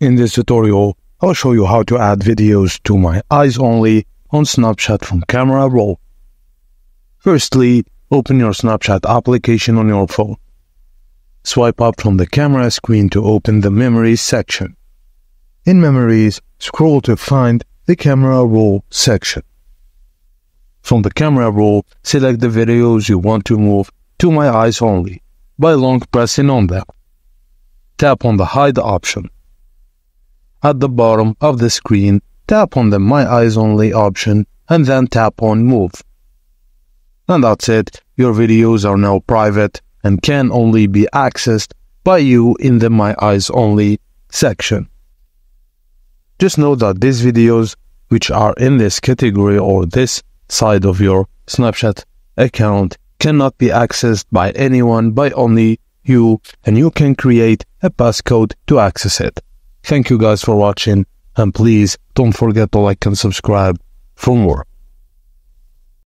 In this tutorial, I'll show you how to add videos to My Eyes Only on Snapchat from Camera Roll. Firstly, open your Snapchat application on your phone. Swipe up from the camera screen to open the Memories section. In Memories, scroll to find the Camera Roll section. From the Camera Roll, select the videos you want to move to My Eyes Only by long pressing on them. Tap on the Hide option. At the bottom of the screen, tap on the My Eyes Only option and then tap on Move. And that's it, your videos are now private and can only be accessed by you in the My Eyes Only section. Just note that these videos, which are in this category or this side of your Snapchat account, cannot be accessed by anyone, by only you, and you can create a passcode to access it. Thank you guys for watching, and please don't forget to like and subscribe for more.